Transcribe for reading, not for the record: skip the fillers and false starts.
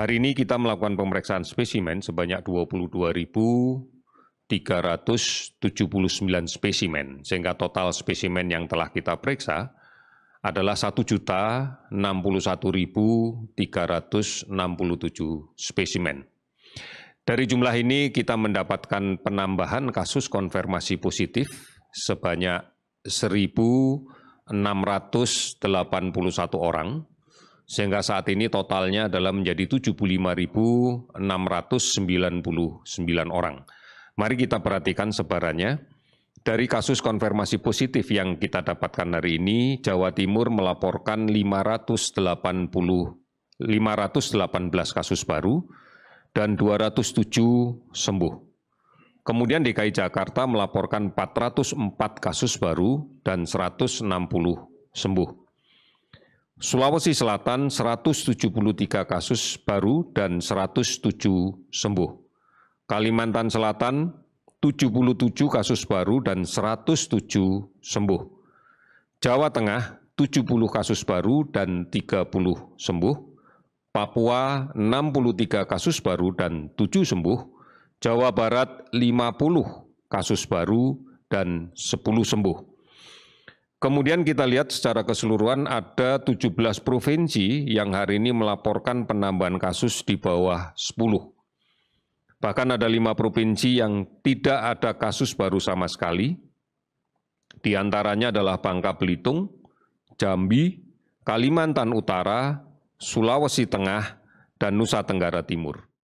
Hari ini kita melakukan pemeriksaan spesimen sebanyak 22.379 spesimen, sehingga total spesimen yang telah kita periksa adalah 1.061.367 spesimen. Dari jumlah ini kita mendapatkan penambahan kasus konfirmasi positif sebanyak 1.681 orang, sehingga saat ini totalnya adalah menjadi 75.699 orang. Mari kita perhatikan sebarannya. Dari kasus konfirmasi positif yang kita dapatkan hari ini, Jawa Timur melaporkan 518 kasus baru dan 207 sembuh. Kemudian DKI Jakarta melaporkan 404 kasus baru dan 160 sembuh. Sulawesi Selatan 173 kasus baru dan 107 sembuh. Kalimantan Selatan 77 kasus baru dan 107 sembuh. Jawa Tengah 70 kasus baru dan 30 sembuh. Papua 63 kasus baru dan 7 sembuh. Jawa Barat 50 kasus baru dan 10 sembuh. Kemudian kita lihat secara keseluruhan ada 17 provinsi yang hari ini melaporkan penambahan kasus di bawah 10. Bahkan ada 5 provinsi yang tidak ada kasus baru sama sekali. Di antaranya adalah Bangka Belitung, Jambi, Kalimantan Utara, Sulawesi Tengah, dan Nusa Tenggara Timur.